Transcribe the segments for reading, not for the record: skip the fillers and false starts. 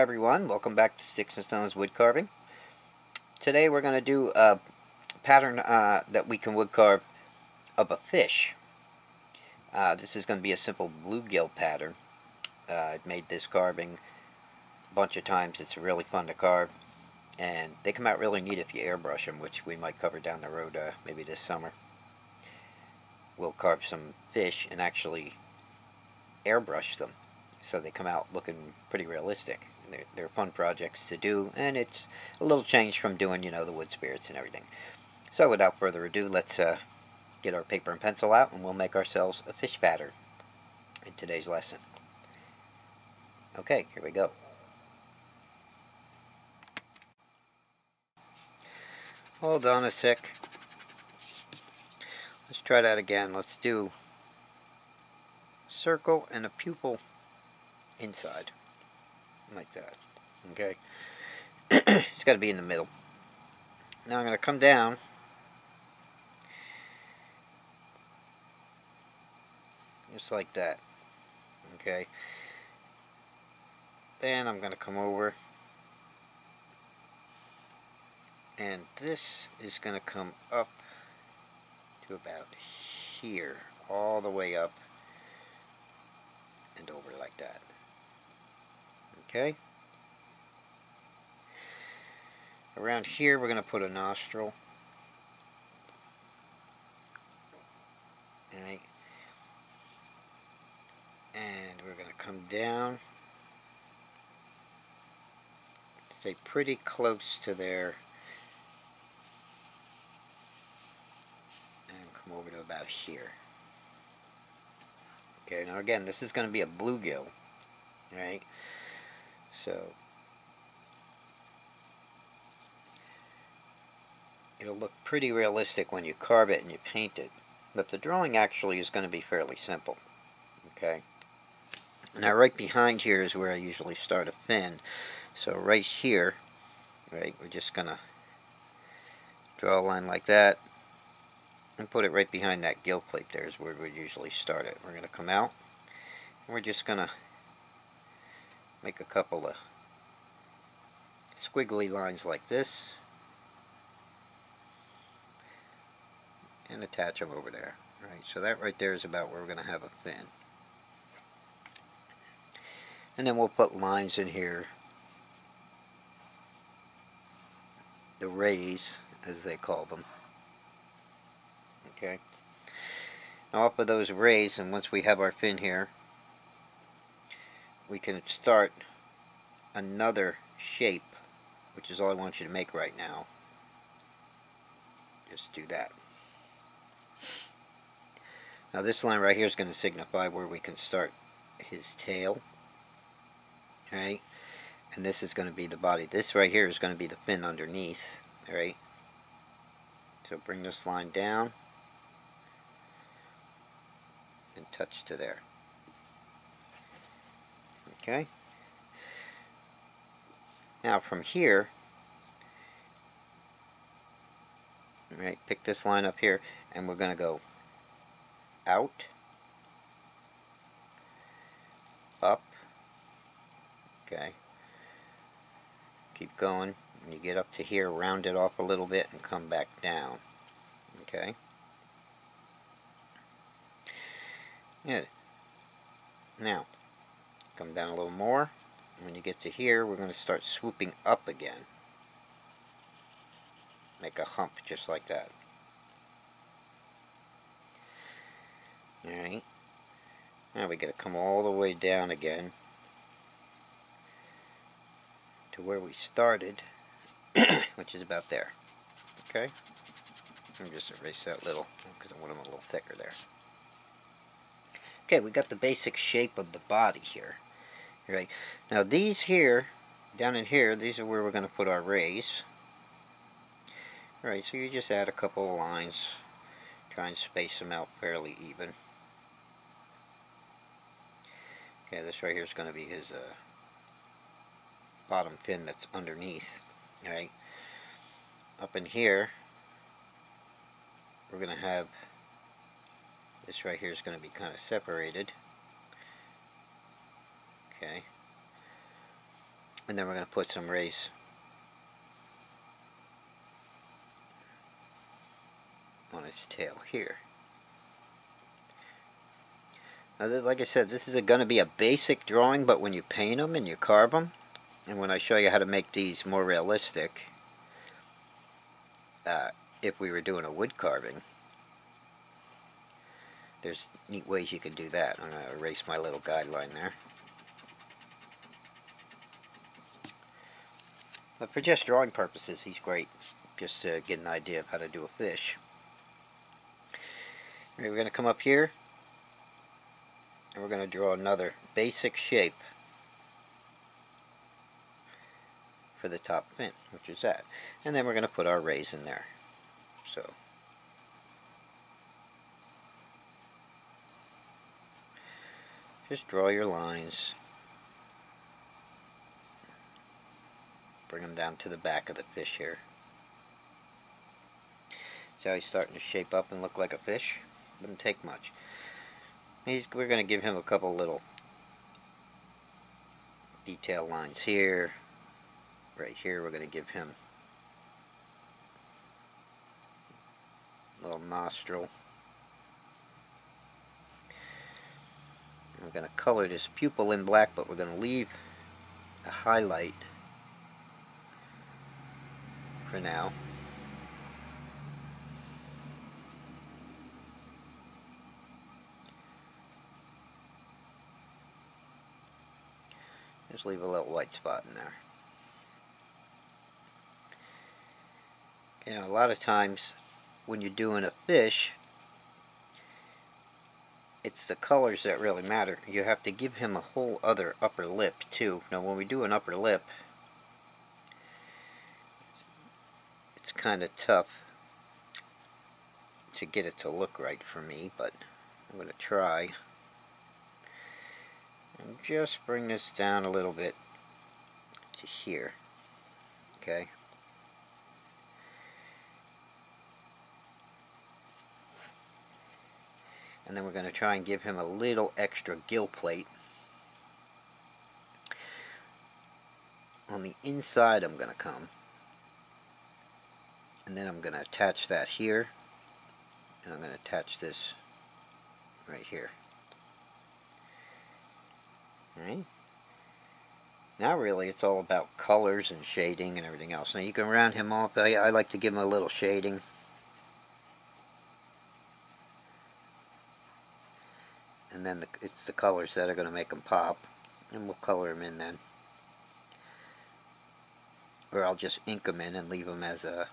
Hi everyone, welcome back to Sticks and Stones Wood Carving. Today we're going to do a pattern that we can wood carve of a fish. This is going to be a simple bluegill pattern. I've made this carving a bunch of times. It's really fun to carve and they come out really neat if you airbrush them, which we might cover down the road maybe this summer. We'll carve some fish and actually airbrush them, so they come out looking pretty realistic. They're fun projects to do, and it's a little change from doing, you know, the wood spirits and everything. So without further ado, let's get our paper and pencil out, and we'll make ourselves a fish pattern in today's lesson. Okay, here we go. Hold on a sec. Let's try that again. Let's do circle and a pupil inside, like that. Okay, it's got to be in the middle. Now I'm going to come down just like that. Okay, then I'm going to come over, and this is going to come up to about here, all the way up and over like that. Okay, around here we're going to put a nostril. Alright, and we're going to come down, stay pretty close to there, and come over to about here. Okay, now again, this is going to be a bluegill, right? So it'll look pretty realistic when you carve it and you paint it, but the drawing actually is going to be fairly simple. Okay, now right behind here is where I usually start a fin, so right here, right, we're just going to draw a line like that and put it right behind that gill plate. There is where we usually start it. We're going to come out and we're just going to make a couple of squiggly lines like this and attach them over there. Right, so that right there is about where we're going to have a fin, and then we'll put lines in here, the rays as they call them. Okay, now off of those rays, and once we have our fin here, we can start another shape, which is all I want you to make right now. Just do that. Now this line right here is going to signify where we can start his tail. Alright, and this is going to be the body. This right here is going to be the fin underneath. Alright, so bring this line down and touch to there. Okay, now from here, right, pick this line up here, and we're going to go out, up, okay, keep going, and you get up to here, round it off a little bit, and come back down. Okay, good. Now come down a little more. When you get to here, we're going to start swooping up again. Make a hump just like that. Alright. Now we got to come all the way down again to where we started, which is about there. Okay? I'm just erase that little because I want them a little thicker there. Okay, we got the basic shape of the body here. Right. Now these here, down in here, these are where we're going to put our rays. Alright, so you just add a couple of lines, try and space them out fairly even. Okay, this right here is going to be his bottom fin that's underneath. Alright, up in here, we're going to have, this right here is going to be kind of separated. Okay, and then we're going to put some rays. On its tail here. Now, like I said, this is going to be a basic drawing, but when you paint them and you carve them, and when I show you how to make these more realistic, if we were doing a wood carving, there's neat ways you can do that. I'm going to erase my little guideline there. But for just drawing purposes, he's great. Just to get an idea of how to do a fish. All right, we're going to come up here, and we're going to draw another basic shape for the top fin, which is that. And then we're going to put our rays in there. So, just draw your lines. Bring them down to the back of the fish here. See how he's starting to shape up and look like a fish? Doesn't take much. We're going to give him a couple little detail lines here. Right here we're going to give him a little nostril. We're going to color this pupil in black, but we're going to leave a highlight for now. Just leave a little white spot in there. You know, a lot of times when you're doing a fish, it's the colors that really matter. You have to give him a whole other upper lip too. Now when we do an upper lip, it's kind of tough to get it to look right for me, but I'm going to try. And just bring this down a little bit to here. Okay. And then we're going to try and give him a little extra gill plate. On the inside I'm going to come. And then I'm going to attach that here. And I'm going to attach this right here. Right? Now really it's all about colors and shading and everything else. Now you can round him off. I like to give him a little shading. And then it's the colors that are going to make them pop. And we'll color them in then. Or I'll just ink them in and leave them as a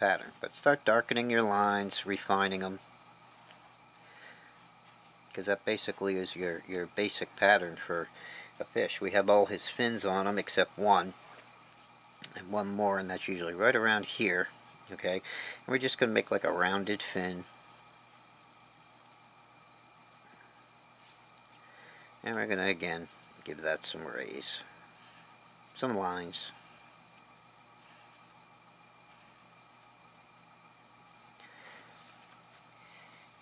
pattern. But start darkening your lines, refining them. Because that basically is your basic pattern for a fish. We have all his fins on them except one. And one more, and that's usually right around here. Okay? And we're just going to make like a rounded fin. And we're going to, again, give that some rays. Some lines.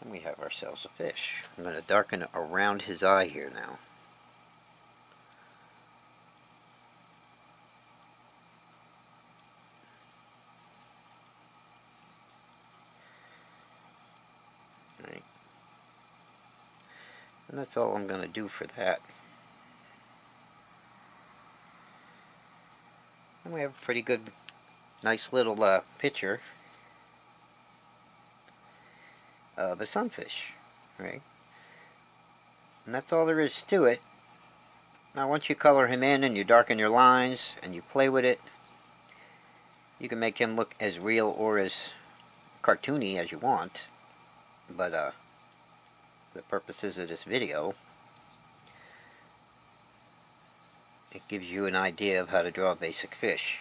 And we have ourselves a fish. I'm going to darken around his eye here now. Alright. And that's all I'm going to do for that. And we have a pretty good, nice little picture of a sunfish, right? And that's all there is to it. Now once you color him in and you darken your lines and you play with it, you can make him look as real or as cartoony as you want. But the purposes of this video, it gives you an idea of how to draw a basic fish.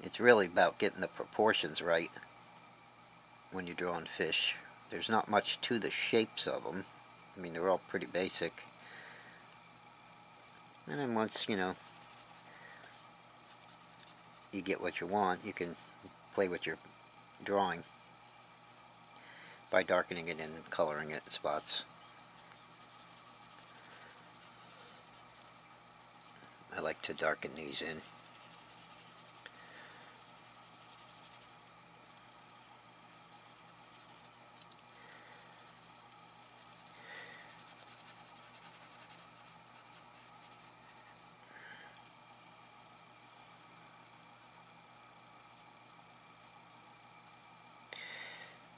It's really about getting the proportions right. When you're drawing fish, there's not much to the shapes of them. I mean, they're all pretty basic. And then once, you know, you get what you want, you can play with your drawing by darkening it and coloring it in spots. I like to darken these in.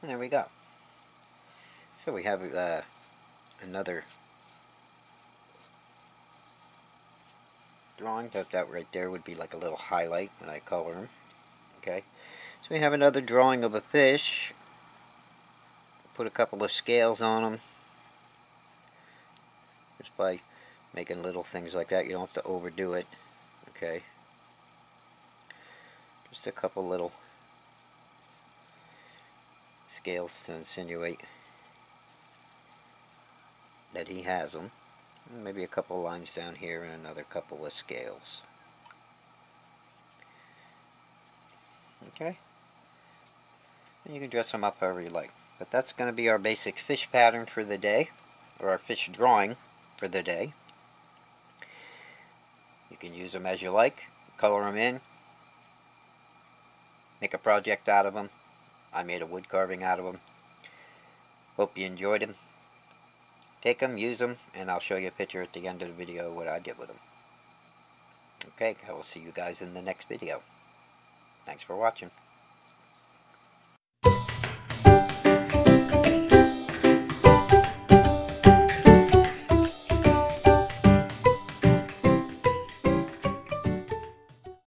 And there we go. So we have another drawing. That right there would be like a little highlight when I color them. Okay. So we have another drawing of a fish. Put a couple of scales on them. Just by making little things like that. You don't have to overdo it. Okay. Just a couple little scales to insinuate that he has them. Maybe a couple lines down here and another couple of scales. Okay. And you can dress them up however you like. But that's going to be our basic fish pattern for the day, or our fish drawing for the day. You can use them as you like, color them in, make a project out of them. I made a wood carving out of them. Hope you enjoyed them. Take them, use them, and I'll show you a picture at the end of the video what I did with them. Okay, I will see you guys in the next video. Thanks for watching.